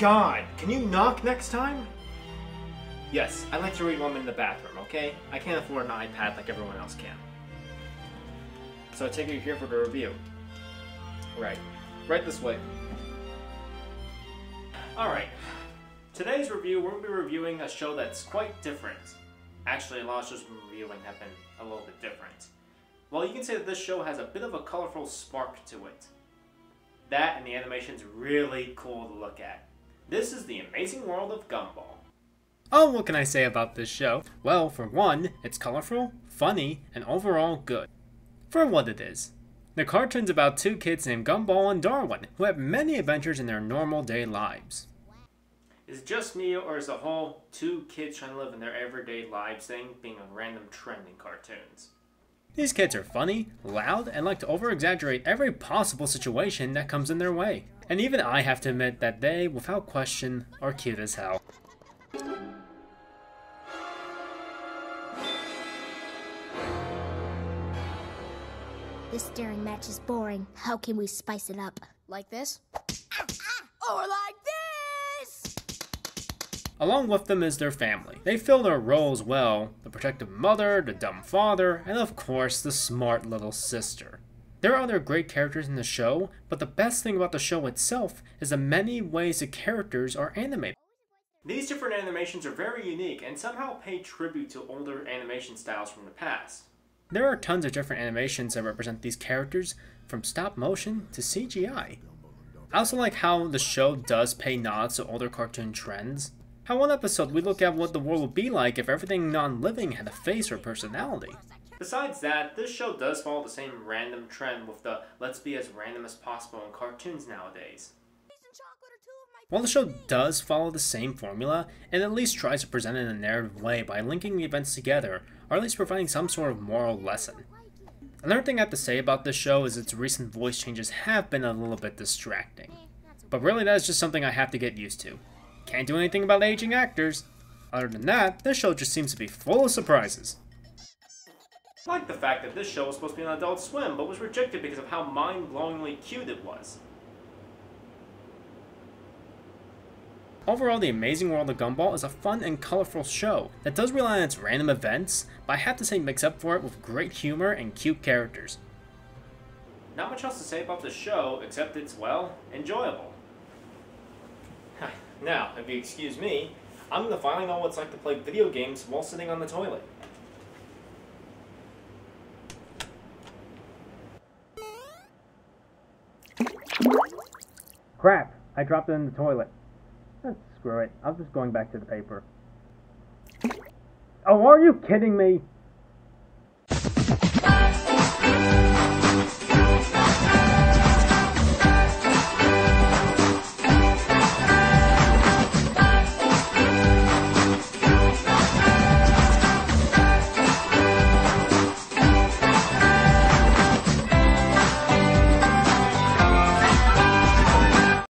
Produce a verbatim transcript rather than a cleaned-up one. God, can you knock next time? Yes, I like to read while I'm in the bathroom, okay? I can't afford an iPad like everyone else can. So I take you here for the review. Right. Right this way. Alright. Today's review, we're going to be reviewing a show that's quite different. Actually, a lot of shows we're reviewing have been a little bit different. Well, you can say that this show has a bit of a colorful spark to it. That and the animation's really cool to look at. This is The Amazing World of Gumball. Oh, what can I say about this show? Well, for one, it's colorful, funny, and overall good. For what it is. The cartoon's about two kids named Gumball and Darwin, who have many adventures in their normal day lives. Is it just me, or is the whole two kids trying to live in their everyday lives thing being a random trend in cartoons? These kids are funny, loud, and like to over-exaggerate every possible situation that comes in their way. And even I have to admit that they, without question, are cute as hell. This staring match is boring. How can we spice it up? Like this? Or like this! Along with them is their family. They fill their roles well. The protective mother, the dumb father, and of course, the smart little sister. There are other great characters in the show, but the best thing about the show itself is the many ways the characters are animated. These different animations are very unique and somehow pay tribute to older animation styles from the past. There are tons of different animations that represent these characters, from stop motion to C G I. I also like how the show does pay nods to older cartoon trends. How one episode we look at what the world would be like if everything non-living had a face or personality. Besides that, this show does follow the same random trend with the let's be as random as possible in cartoons nowadays. While the show does follow the same formula, it at least tries to present it in a narrative way by linking the events together, or at least providing some sort of moral lesson. Another thing I have to say about this show is its recent voice changes have been a little bit distracting. But really that is just something I have to get used to. Can't do anything about aging actors. Other than that, this show just seems to be full of surprises. I like the fact that this show was supposed to be on Adult Swim, but was rejected because of how mind-blowingly cute it was. Overall, The Amazing World of Gumball is a fun and colorful show that does rely on its random events, but I have to say makes up for it with great humor and cute characters. Not much else to say about the show, except it's, well, enjoyable. Now, if you excuse me, I'm going to finally know what it's like to play video games while sitting on the toilet. Crap, I dropped it in the toilet. Screw it, I'm just going back to the paper. Oh, are you kidding me?